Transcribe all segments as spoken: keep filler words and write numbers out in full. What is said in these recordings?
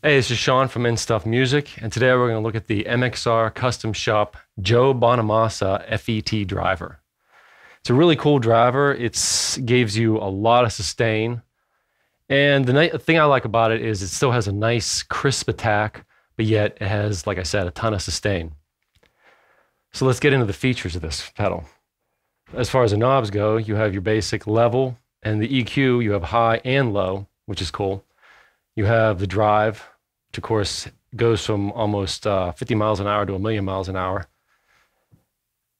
Hey, this is Sean from N Stuff Music, and today we're going to look at the M X R custom shop Joe Bonamassa F E T Driver. It's a really cool driver. It gives you a lot of sustain, and the thing I like about it is it still has a nice crisp attack, but yet it has, like I said, a ton of sustain. So let's get into the features of this pedal. As far as the knobs go, you have your basic level, and the E Q, you have high and low, which is cool. You have the drive, which of course goes from almost uh, fifty miles an hour to a million miles an hour.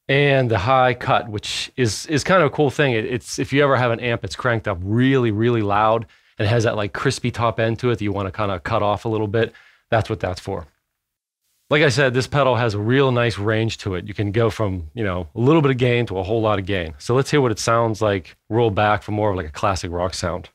And the high cut, which is, is kind of a cool thing. It, it's, if you ever have an amp that's cranked up really, really loud and it has that like crispy top end to it that you want to kind of cut off a little bit, that's what that's for. Like I said, this pedal has a real nice range to it. You can go from, you know, a little bit of gain to a whole lot of gain. So let's hear what it sounds like roll back for more of like a classic rock sound.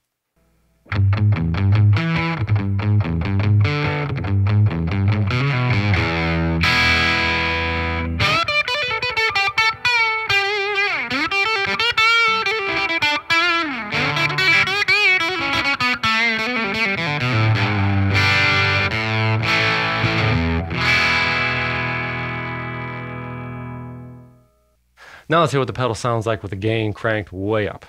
Now let's hear what the pedal sounds like with the gain cranked way up.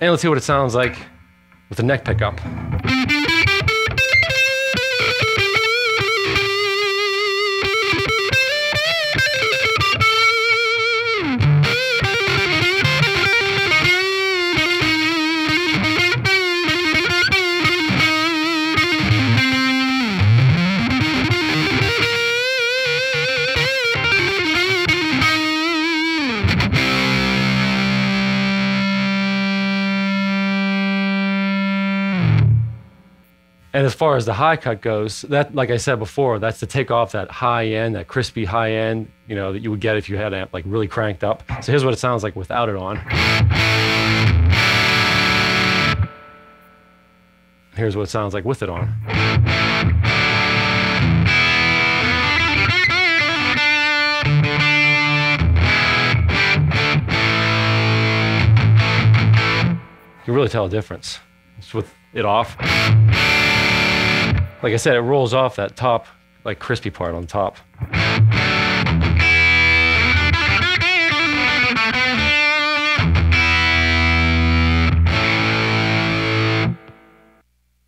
And let's see what it sounds like with the neck pickup. And as far as the high cut goes, that, like I said before, that's to take off that high end, that crispy high end, you know, that you would get if you had amp like really cranked up. So here's what it sounds like without it on. Here's what it sounds like with it on. You can really tell a difference. It's with it off. Like I said, it rolls off that top, like crispy part on top.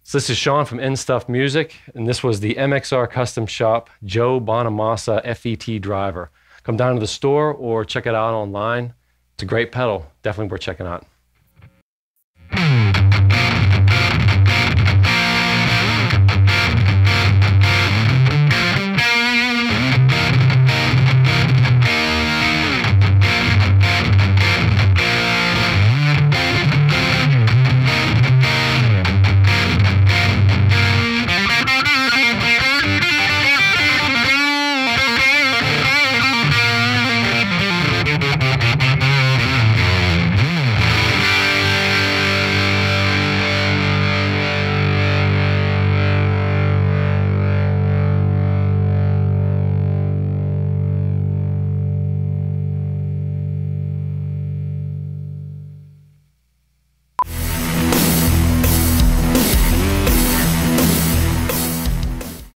So this is Sean from N Stuff Music, and this was the M X R Custom Shop Joe Bonamassa F E T Driver. Come down to the store or check it out online. It's a great pedal, definitely worth checking out.